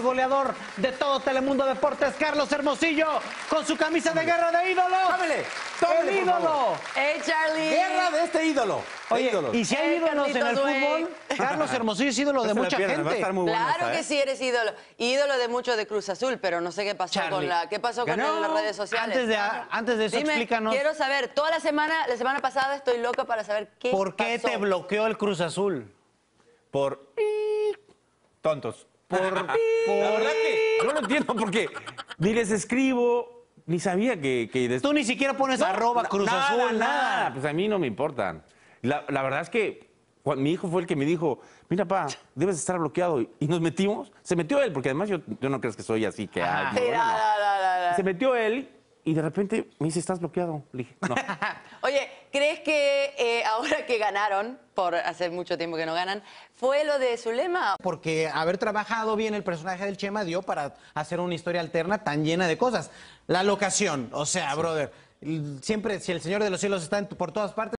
goles, goleador de todo Telemundo Deportes, Carlos Hermosillo, con su camisa de guerra de ídolo. ¡Ábrele! ¡El ídolo! ¡Hey, Charlie! ¡Guerra de este ídolo! Oye, y si hay ídolos en el fútbol, Carlos Hermosillo es ídolo de mucha gente. Claro que sí, eres ídolo. Ídolo de mucho de Cruz Azul, pero no sé qué pasó con las redes sociales. Antes de eso, explícanos. Quiero saber, toda la semana pasada estoy loca para saber qué pasó. ¿Por qué te bloqueó el Cruz Azul? Por tontos. La verdad que no lo entiendo porque ni les escribo, ni sabía que... Tú ni siquiera pones arroba Cruz Azul, nada. Pues a mí no me importan. La verdad es que mi hijo fue el que me dijo, mira, pa, debes estar bloqueado. Y nos metimos, se metió él, porque además yo no creo que soy así que... Se metió él y de repente me dice, ¿estás bloqueado? Le dije, no. Oye, ¿crees que ahora que ganaron, por hace mucho tiempo que no ganan, fue lo de Zulema? Porque haber trabajado bien el personaje del Chema dio para hacer una historia alterna tan llena de cosas. La locación, o sea, brother, siempre si el Señor de los Cielos está por todas partes...